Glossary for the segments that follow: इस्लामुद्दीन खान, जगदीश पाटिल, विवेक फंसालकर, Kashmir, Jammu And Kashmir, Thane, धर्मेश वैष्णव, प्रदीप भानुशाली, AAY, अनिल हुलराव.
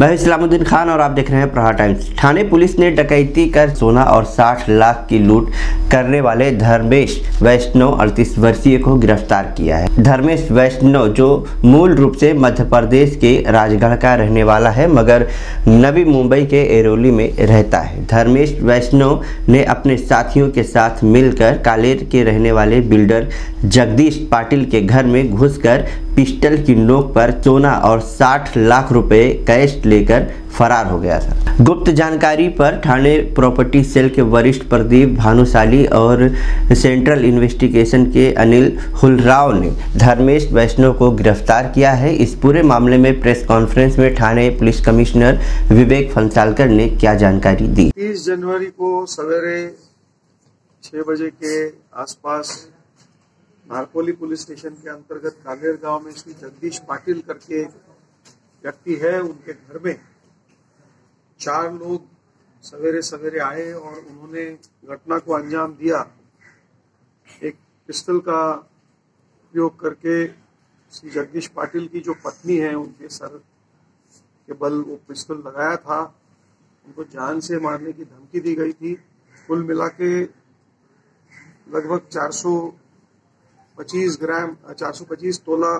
मैं इस्लामुद्दीन खान और आप देख रहे हैं प्रहार टाइम्स। थाने पुलिस ने डकैती कर सोना और 60 लाख की लूट करने वाले धर्मेश वैष्णव 38 वर्षीय को गिरफ्तार किया है। धर्मेश वैष्णव जो मूल रूप से मध्य प्रदेश के राजगढ़ का रहने वाला है मगर नवी मुंबई के एरोली में रहता है। धर्मेश वैष्णव ने अपने साथियों के साथ मिलकर कालेर के रहने वाले बिल्डर जगदीश पाटिल के घर में घुसकर पिस्टल की नोक पर सोना और 60 लाख रुपए कैश लेकर फरार हो गया था। गुप्त जानकारी पर थाने प्रॉपर्टी सेल के वरिष्ठ प्रदीप भानुशाली और सेंट्रल इन्वेस्टिगेशन के अनिल हुलराव ने धर्मेश वैष्णव को गिरफ्तार किया है। इस पूरे मामले में प्रेस कॉन्फ्रेंस में थाने पुलिस कमिश्नर विवेक फंसालकर ने क्या जानकारी दी। 30 जनवरी को सवेरे 6 बजे के आसपास नारकोली पुलिस स्टेशन के अंतर्गत कालेर गांव में श्री जगदीश पाटिल करके व्यक्ति है, उनके घर में 4 लोग सवेरे आए और उन्होंने घटना को अंजाम दिया। एक पिस्टल का प्रयोग करके श्री जगदीश पाटिल की जो पत्नी है उनके सर के बल वो पिस्टल लगाया था। उनको जान से मारने की धमकी दी गई थी। कुल मिला के लगभग 425 तोला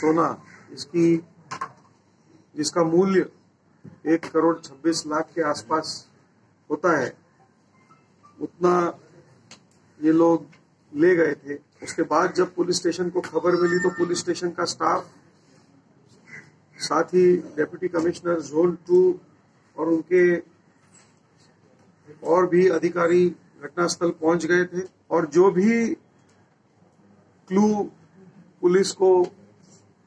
सोना जिसका मूल्य 1,26 करोड़ के आसपास होता है, उतना ये लोग ले गए थे। उसके बाद जब पुलिस स्टेशन को खबर मिली तो पुलिस स्टेशन का स्टाफ साथ ही डिप्टी कमिश्नर जोन 2 और उनके और भी अधिकारी घटनास्थल पहुंच गए थे और जो भी क्लू पुलिस को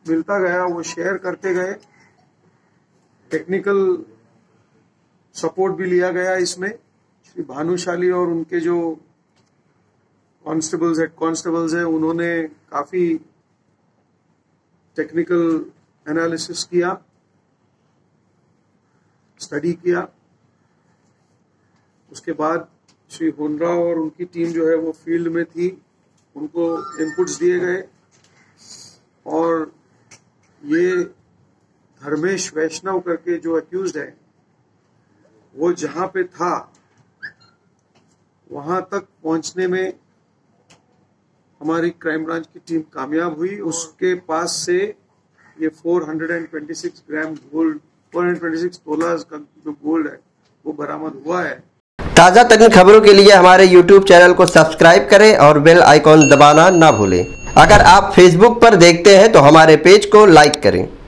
मिलता गया वो शेयर करते गए। टेक्निकल सपोर्ट भी लिया गया। इसमें श्री भानुशाली और उनके जो कांस्टेबल्स हेड कांस्टेबल्स हैं उन्होंने काफी टेक्निकल एनालिसिस किया, स्टडी किया। उसके बाद श्री हुलराव और उनकी टीम जो है वो फील्ड में थी, उनको इनपुट्स दिए गए और ये धर्मेश वैष्णव करके जो एक्यूज्ड है वो जहां पे था वहां तक पहुंचने में हमारी क्राइम ब्रांच की टीम कामयाब हुई। उसके पास से ये 426 ग्राम गोल्ड 426 तोला का जो गोल्ड है वो बरामद हुआ है। ताज़ा तरीन खबरों के लिए हमारे YouTube चैनल को सब्सक्राइब करें और बेल आइकॉन दबाना ना भूलें। अगर आप Facebook पर देखते हैं तो हमारे पेज को लाइक करें।